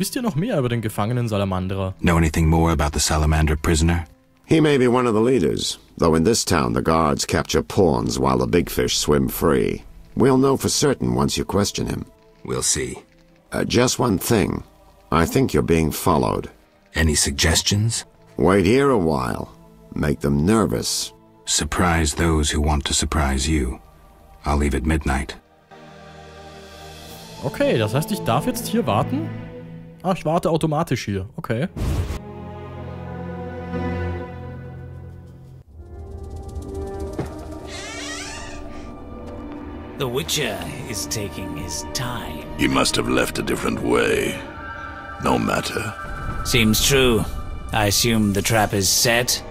Wisst ihr noch mehr über den gefangenen Salamandra? Know anything more about the Salamander prisoner? He may be one of the leaders, though in this town the guards capture pawns while the big fish swim free. We'll know for certain once you question him. We'll see. Just one thing. I think you're being followed. Any suggestions? Wait here a while. Make them nervous. Surprise those who want to surprise you. I'll leave at midnight. Okay, das heißt, ich darf jetzt hier warten? Ah, ich warte automatisch hier. Okay. The Witcher is taking his time. He must have left a different way. No matter. Seems true. I assume the trap is set?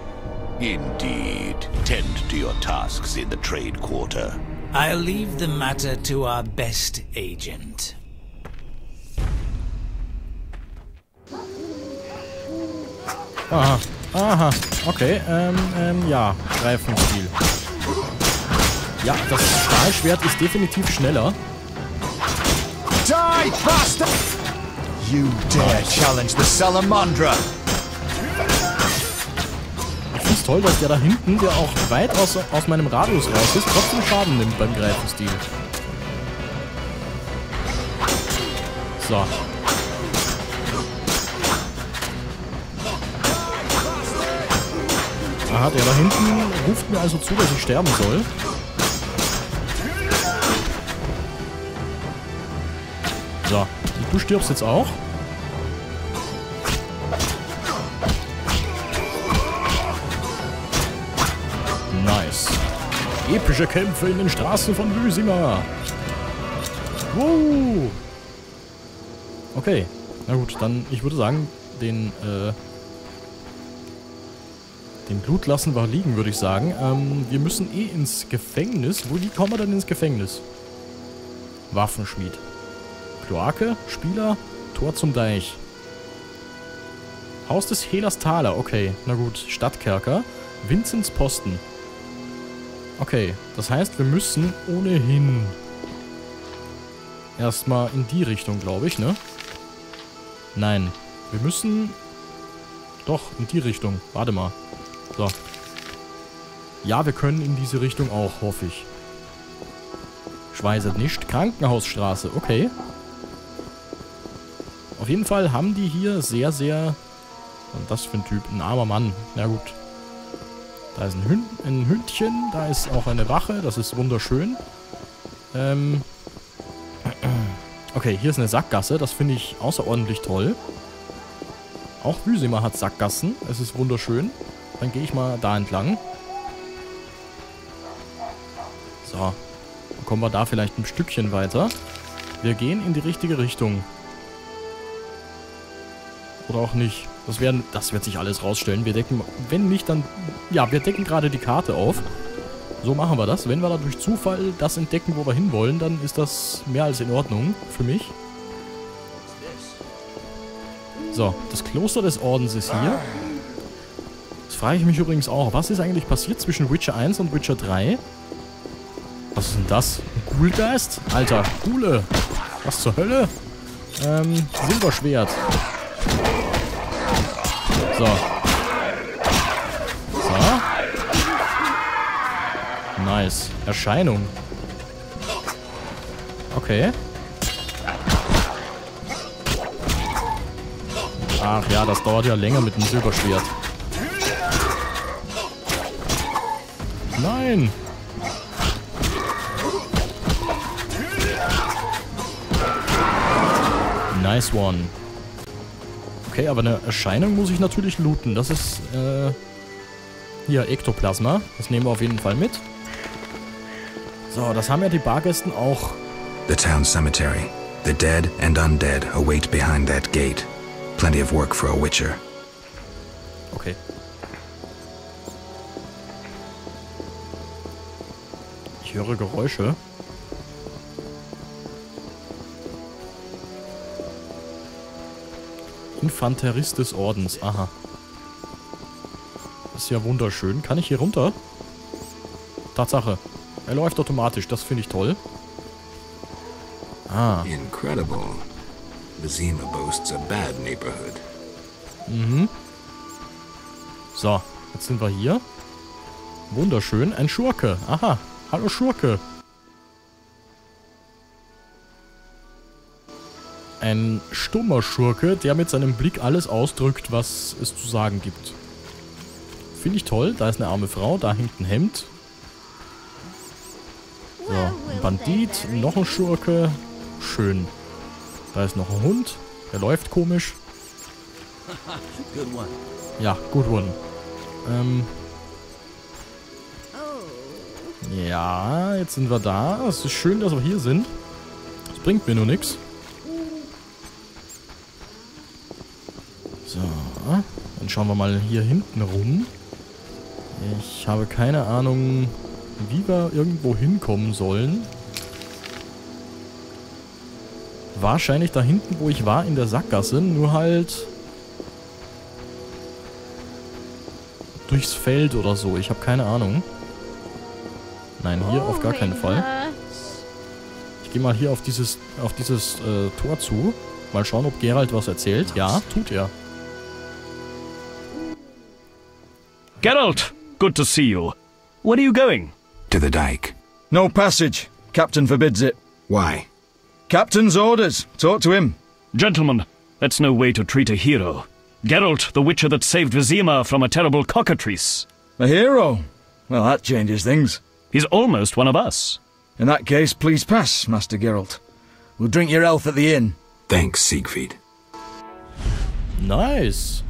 Indeed. Tend to your tasks in the trade quarter. I'll leave the matter to our best agent. Aha, aha, okay, ja, Greifenstil. Ja, das Stahlschwert ist definitiv schneller. Die, bastard! You dare challenge the Salamandra! Ich find's toll, dass der da hinten, der auch weit aus meinem Radius raus ist, trotzdem Schaden nimmt beim Greifenstil. So. Aha, der da hinten ruft mir also zu, dass ich sterben soll. So, du stirbst jetzt auch. Nice. Epische Kämpfe in den Straßen von Vizima. Wow. Okay, na gut, dann, ich würde sagen, den Blut lassen wir liegen, würde ich sagen. Wir müssen eh ins Gefängnis. Wie kommen wir denn ins Gefängnis? Waffenschmied. Kloake, Spieler, Tor zum Deich. Haus des Hehlers Taler. Okay, na gut. Stadtkerker. Vincents Posten. Okay, das heißt, wir müssen ohnehin erstmal in die Richtung, glaube ich, ne? Nein, wir müssen doch in die Richtung. Warte mal. So. Ja, wir können in diese Richtung auch, hoffe ich. Schweißet nicht. Krankenhausstraße. Okay. Auf jeden Fall haben die hier sehr, sehr... Was ist das für ein Typ? Ein armer Mann. Na gut. Da ist ein Hündchen. Da ist auch eine Wache. Das ist wunderschön. Okay, hier ist eine Sackgasse. Das finde ich außerordentlich toll. Auch Vizima hat Sackgassen. Es ist wunderschön. Dann gehe ich mal da entlang. So. Dann kommen wir da vielleicht ein Stückchen weiter. Wir gehen in die richtige Richtung. Oder auch nicht. Das wird sich alles rausstellen. Wir decken... Wenn nicht, dann... Ja, wir decken gerade die Karte auf. So machen wir das. Wenn wir da durch Zufall das entdecken, wo wir hinwollen, dann ist das mehr als in Ordnung für mich. So. Das Kloster des Ordens ist hier. Frage ich mich übrigens auch, was ist eigentlich passiert zwischen Witcher 1 und Witcher 3? Was ist denn das? Ein Ghoulgeist? Alter, Ghoule! Was zur Hölle? Silberschwert. So. So. Nice. Erscheinung. Okay. Ach ja, das dauert ja länger mit dem Silberschwert. Nein! Nice one. Okay, aber eine Erscheinung muss ich natürlich looten. Das ist, hier, Ektoplasma. Das nehmen wir auf jeden Fall mit. So, das haben ja die Bargästen auch. The town cemetery. The dead and undead await behind that gate. Plenty of work for a witcher. Okay. Ich höre Geräusche. Infanterist des Ordens. Aha. Ist ja wunderschön. Kann ich hier runter? Tatsache. Er läuft automatisch. Das finde ich toll. Ah. Incredible. Vizima boasts a bad neighborhood. Mhm. So, jetzt sind wir hier. Wunderschön. Ein Schurke. Aha. Hallo Schurke. Ein stummer Schurke, der mit seinem Blick alles ausdrückt, was es zu sagen gibt. Finde ich toll. Da ist eine arme Frau, da hängt ein Hemd. So, ein Bandit, noch ein Schurke. Schön. Da ist noch ein Hund. Der läuft komisch. Ja, good one. Ja, jetzt sind wir da. Es ist schön, dass wir hier sind. Das bringt mir nur nichts. So, dann schauen wir mal hier hinten rum. Ich habe keine Ahnung, wie wir irgendwo hinkommen sollen. Wahrscheinlich da hinten, wo ich war, in der Sackgasse, nur halt durchs Feld oder so. Ich habe keine Ahnung. Nein, hier auf gar keinen Fall. Ich gehe mal hier auf dieses Tor zu. Mal schauen, ob Geralt was erzählt. Ja, tut er. Geralt, good to see you. Where are you going? To the dike. No passage. Captain forbids it. Why? Captain's orders. Talk to him. Gentlemen, that's no way to treat a hero. Geralt, the witcher that saved Vizima from a terrible cockatrice. A hero? Well, that changes things. He's almost one of us. In that case, please pass, Master Geralt. We'll drink your health at the inn. Thanks, Siegfried. Nice.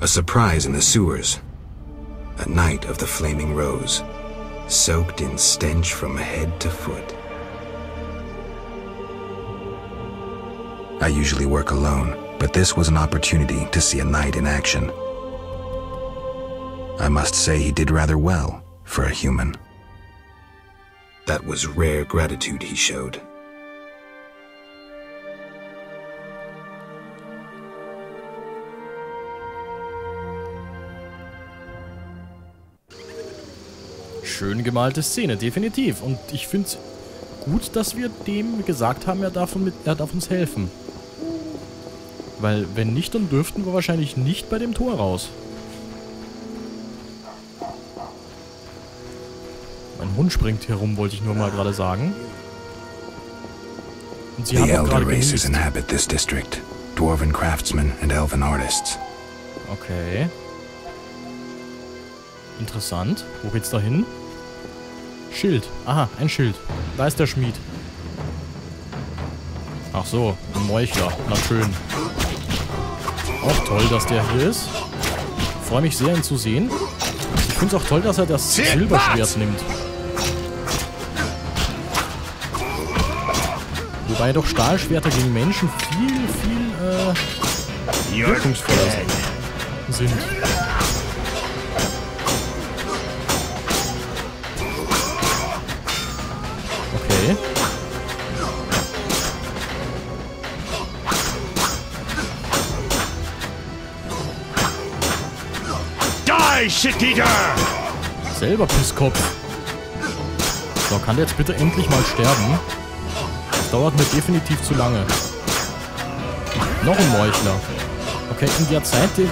A surprise in the sewers. A knight of the Flaming Rose, soaked in stench from head to foot. I usually work alone, but this was an opportunity to see a knight in action. I must say he did rather well for a human. That was rare gratitude he showed. Schön gemalte Szene, definitiv. Und ich finde es gut, dass wir dem gesagt haben, er darf uns helfen. Weil, wenn nicht, dann dürften wir wahrscheinlich nicht bei dem Tor raus. Mein Hund springt herum, wollte ich nur mal gerade sagen. Und sie haben auch gerade genießt. Okay. Interessant. Wo geht's da hin? Schild. Aha, ein Schild. Da ist der Schmied. Ach so, ein Meuchler. Na schön. Auch toll, dass der hier ist. Freue mich sehr, ihn zu sehen. Ich finde es auch toll, dass er das Silberschwert nimmt. Wobei doch Stahlschwerter gegen Menschen viel wirkungsvoller sind. Selber Pisskopf. So, kann der jetzt bitte endlich mal sterben? Das dauert mir definitiv zu lange. Noch ein Meuchler. Okay, in der Zeit, die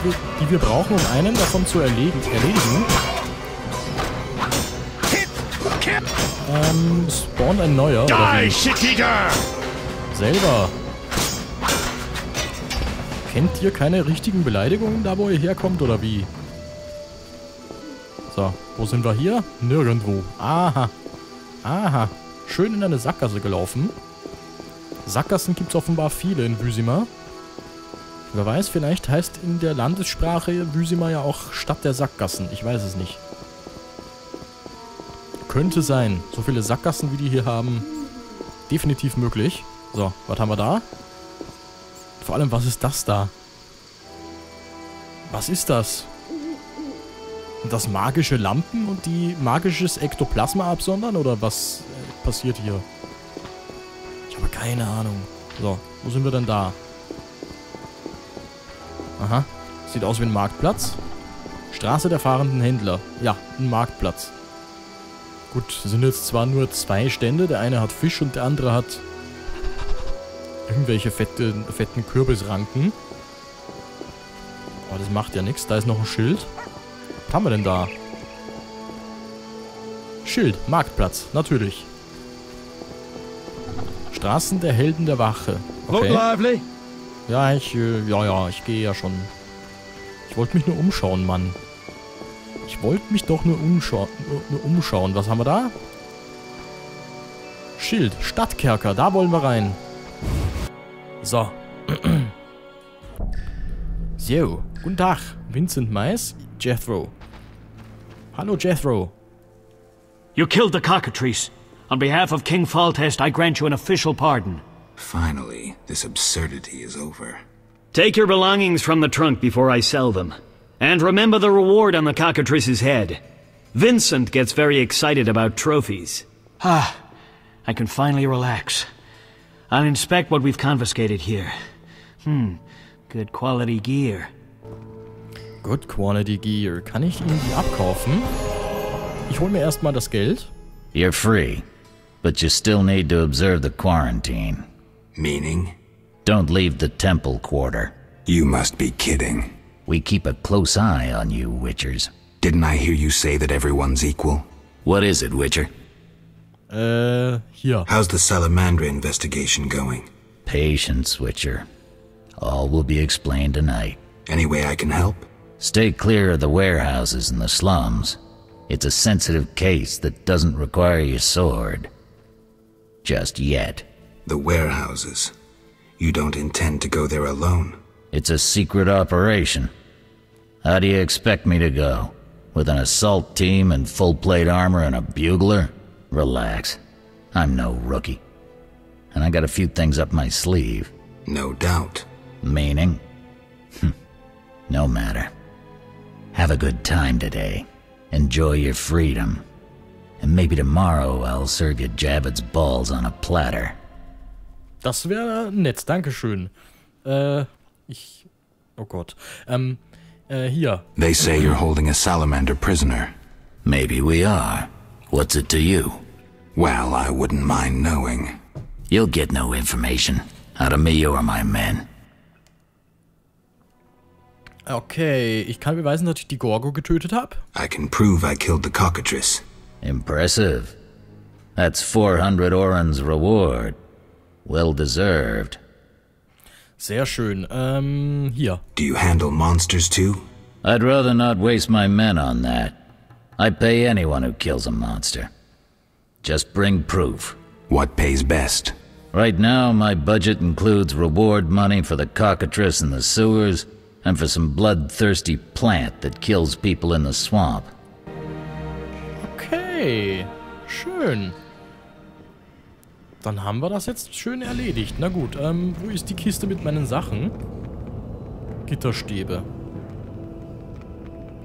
wir brauchen, um einen davon zu erledigen, spawnt ein neuer. Oder wie? Selber. Kennt ihr keine richtigen Beleidigungen da, wo ihr herkommt, oder wie? So, wo sind wir hier? Nirgendwo. Aha. Aha. Schön in eine Sackgasse gelaufen. Sackgassen gibt es offenbar viele in Vizima. Wer weiß, vielleicht heißt in der Landessprache Vizima ja auch Stadt der Sackgassen. Ich weiß es nicht. Könnte sein. So viele Sackgassen, wie die hier haben, definitiv möglich. So, was haben wir da? Vor allem, was ist das da? Was ist das? Und das magische Lampen und die magisches Ektoplasma absondern? Oder was passiert hier? Ich habe keine Ahnung. So, wo sind wir denn da? Aha, sieht aus wie ein Marktplatz. Straße der fahrenden Händler. Ja, ein Marktplatz. Gut, sind jetzt zwar nur zwei Stände. Der eine hat Fisch und der andere hat irgendwelche fetten Kürbisranken. Aber das macht ja nichts. Da ist noch ein Schild. Was haben wir denn da? Schild. Marktplatz. Natürlich. Straßen der Helden der Wache. Okay. Ja, ich gehe ja schon. Ich wollte mich nur umschauen, Mann. Ich wollte mich doch nur umschauen. Was haben wir da? Schild. Stadtkerker. Da wollen wir rein. So. So. Guten Tag. Vincent Meis. Jethro. Hallo, Jethro. You killed the cockatrice. On behalf of King Foltest, I grant you an official pardon. Finally, this absurdity is over. Take your belongings from the trunk before I sell them. And remember the reward on the cockatrice's head. Vincent gets very excited about trophies. Ah, I can finally relax. I'll inspect what we've confiscated here. Good quality gear. Good quality gear. Kann ich Ihnen die abkaufen? Ich hol mir erstmal das Geld. You're free, but you still need to observe the quarantine. Meaning? Don't leave the temple quarter. You must be kidding. We keep a close eye on you, Witchers. Didn't I hear you say that everyone's equal? What is it, Witcher? Yeah. How's the Salamandra investigation going? Patience, Witcher. All will be explained tonight. Any way I can help? Stay clear of the warehouses and the slums. It's a sensitive case that doesn't require your sword. Just yet. The warehouses. You don't intend to go there alone. It's a secret operation. How do you expect me to go? With an assault team and full plate armor and a bugler? Relax. I'm no rookie. And I got a few things up my sleeve. No doubt. Meaning? No matter. Have a good time today. Enjoy your freedom. And maybe tomorrow I'll serve you Jabbit's balls on a platter. Das wäre nett, dankeschön. Oh Gott. Hier. They say you're holding a salamander prisoner. Maybe we are. What's it to you? Well, I wouldn't mind knowing. You'll get no information out of me or my men. Okay, ich kann beweisen, dass ich die Gorgo getötet habe. I can prove I killed the cockatrice. Impressive. That's 400 Orans reward. Well deserved. Sehr schön. Hier. Do you handle monsters too? I'd rather not waste my men on that. I pay anyone who kills a monster. Just bring proof. What pays best? Right now, my budget includes reward money for the cockatrice in the sewers, and for some bloodthirsty plant that kills people in the swamp. Okay, schön. Dann haben wir das jetzt schön erledigt. Na gut, wo ist die Kiste mit meinen Sachen? Gitterstäbe.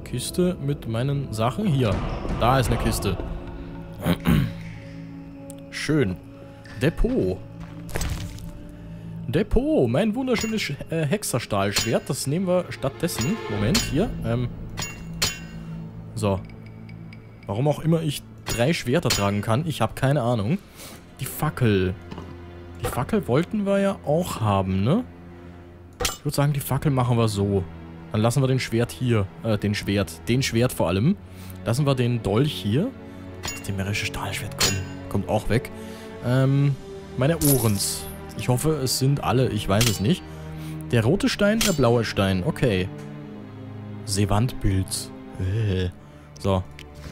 Kiste mit meinen Sachen? Hier, da ist eine Kiste. Schön. Depot. Depot, mein wunderschönes Hexerstahlschwert. Das nehmen wir stattdessen. Moment, hier. So. Warum auch immer ich 3 Schwerter tragen kann, ich habe keine Ahnung. Die Fackel. Die Fackel wollten wir ja auch haben, ne? Ich würde sagen, die Fackel machen wir so. Dann lassen wir den Schwert hier. Den Schwert vor allem. Lassen wir den Dolch hier. Das dämerische Stahlschwert kommt auch weg. Meine Ohrens. Ich hoffe, es sind alle. Ich weiß es nicht. Der rote Stein, der blaue Stein. Okay. Sevantpilz. So.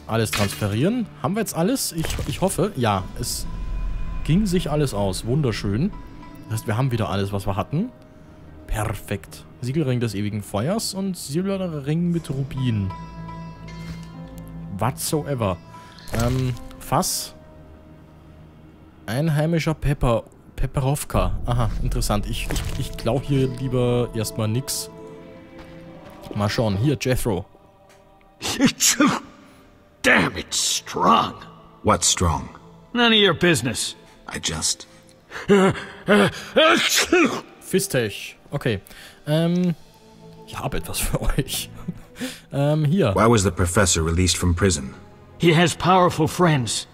Alles transferieren. Haben wir jetzt alles? Ich hoffe. Ja, es ging sich alles aus. Wunderschön. Das heißt, wir haben wieder alles, was wir hatten. Perfekt. Siegelring des ewigen Feuers und silberner Ring mit Rubin. Whatsoever. Fass. Einheimischer Pepper. Peperovka. Aha, interessant. Ich klaue hier lieber erstmal nix. Mal schauen. Hier, Jethro. Damn, it's strong. What's strong? None of your business. I just... Fisstech. Okay. Ich habe etwas für euch. Hier. Why was the professor released from prison? He has powerful friends.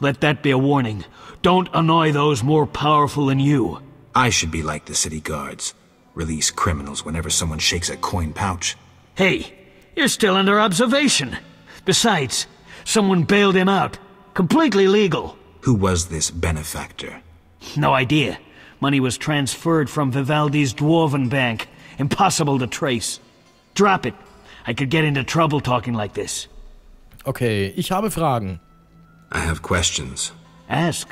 Let that be a warning. Don't annoy those more powerful than you. I should be like the city guards. Release criminals whenever someone shakes a coin pouch. Hey, you're still under observation. Besides, someone bailed him out. Completely legal. Who was this benefactor? No idea. Money was transferred from Vivaldi's Dwarven Bank. Impossible to trace. Drop it. I could get into trouble talking like this. Okay, ich habe Fragen. I have questions. Ask.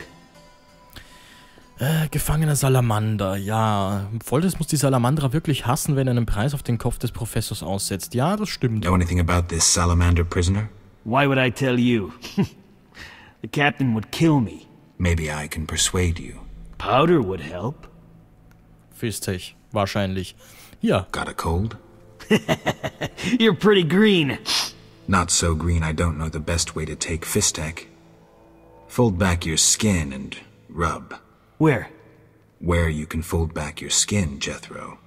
Gefangener Salamander, ja. Foltest muss die Salamandra wirklich hassen, wenn er einen Preis auf den Kopf des Professors aussetzt. Ja, das stimmt. Know anything about this salamander prisoner? Why would I tell you? The captain would kill me. Maybe I can persuade you. Powder would help. Fisstech, wahrscheinlich. Hier. Got a cold? You're pretty green. Not so green, I don't know the best way to take Fisstech. Fold back your skin and rub. Where? Where you can fold back your skin, Jethro.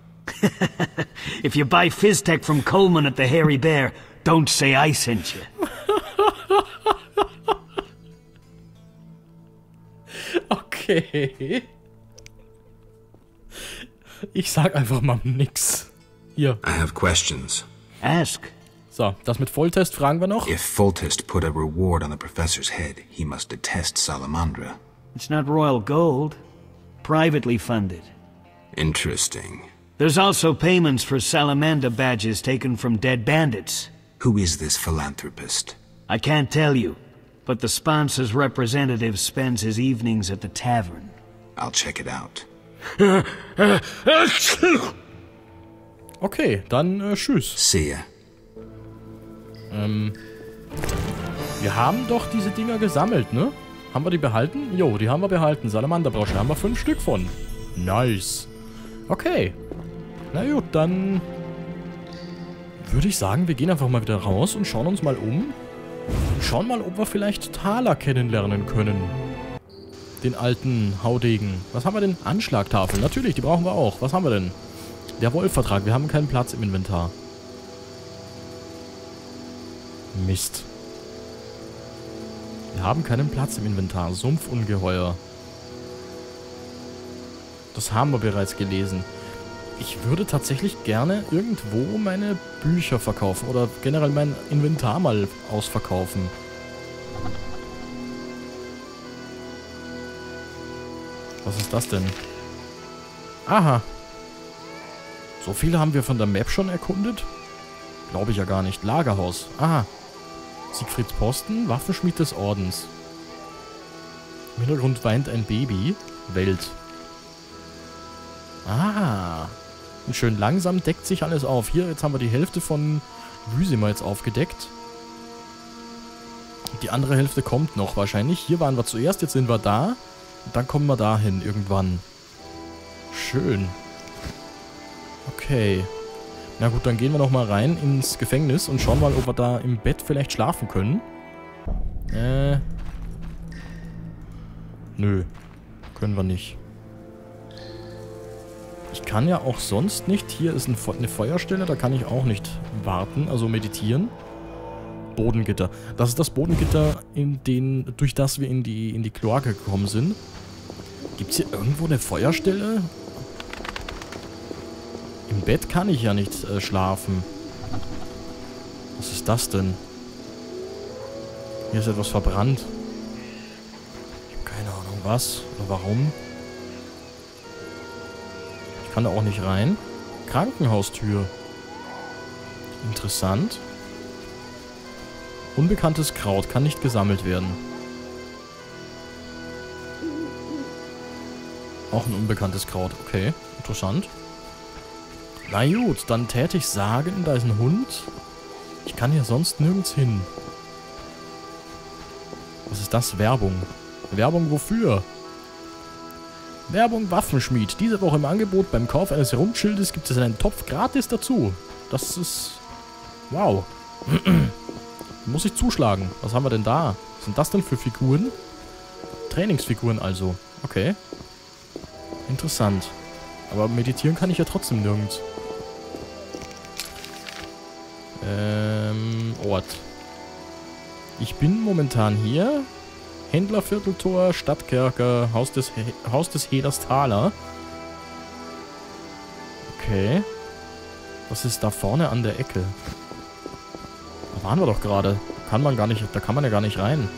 If you buy Fisstech from Coleman at the Hairy Bear, don't say I sent you. Okay. Ich sag einfach mal nix. Hier. I have questions. Ask. So, das mit Foltest fragen wir noch. If Foltest put a reward on the professor's head, he must detest Salamandra. It's not royal gold. Privately funded. Interesting. There's also payments for salamander badges taken from dead bandits. Who is this philanthropist? I can't tell you, but the sponsor's representative spends his evenings at the tavern. I'll check it out. Okay, dann tschüss. See ya. Wir haben doch diese Dinger gesammelt, ne? Haben wir die behalten? Jo, die haben wir behalten. Salamanderbrosche haben wir 5 Stück von. Nice. Okay. Na gut, dann würde ich sagen, wir gehen einfach mal wieder raus und schauen uns mal um. Und schauen mal, ob wir vielleicht Thaler kennenlernen können. Den alten Haudegen. Was haben wir denn? Anschlagtafel. Natürlich, die brauchen wir auch. Was haben wir denn? Der Wolfvertrag. Wir haben keinen Platz im Inventar. Mist. Wir haben keinen Platz im Inventar. Sumpfungeheuer. Das haben wir bereits gelesen. Ich würde tatsächlich gerne irgendwo meine Bücher verkaufen oder generell mein Inventar mal ausverkaufen. Was ist das denn? Aha. So viele haben wir von der Map schon erkundet? Glaube ich ja gar nicht. Lagerhaus. Aha. Siegfrieds Posten, Waffenschmied des Ordens. Im Hintergrund weint ein Baby. Welt. Ah. Und schön langsam deckt sich alles auf. Hier, jetzt haben wir die Hälfte von Vizima jetzt aufgedeckt. Die andere Hälfte kommt noch wahrscheinlich. Hier waren wir zuerst, jetzt sind wir da. Und dann kommen wir dahin irgendwann. Schön. Okay. Na gut, dann gehen wir nochmal rein ins Gefängnis und schauen mal, ob wir da im Bett vielleicht schlafen können. Nö. Können wir nicht. Ich kann ja auch sonst nicht. Hier ist eine Feuerstelle, da kann ich auch nicht warten, also meditieren. Bodengitter. Das ist das Bodengitter, durch das wir in die Kloake gekommen sind. Gibt es hier irgendwo eine Feuerstelle? Im Bett kann ich ja nicht schlafen. Was ist das denn? Hier ist etwas verbrannt. Ich habe keine Ahnung was oder warum. Ich kann da auch nicht rein. Krankenhaustür. Interessant. Unbekanntes Kraut kann nicht gesammelt werden. Auch ein unbekanntes Kraut. Okay, interessant. Na gut, dann täte ich sagen, da ist ein Hund. Ich kann hier sonst nirgends hin. Was ist das? Werbung. Werbung wofür? Werbung Waffenschmied. Diese Woche im Angebot beim Kauf eines Rundschildes gibt es einen Topf gratis dazu. Das ist... Wow. Muss ich zuschlagen. Was haben wir denn da? Was sind das denn für Figuren? Trainingsfiguren also. Okay. Interessant. Aber meditieren kann ich ja trotzdem nirgends. Ort. Ich bin momentan hier. Händlervierteltor, Stadtkerker, Haus des Heders Thaler. Okay. Was ist da vorne an der Ecke? Da waren wir doch gerade. Kann man gar nicht, da kann man ja gar nicht rein.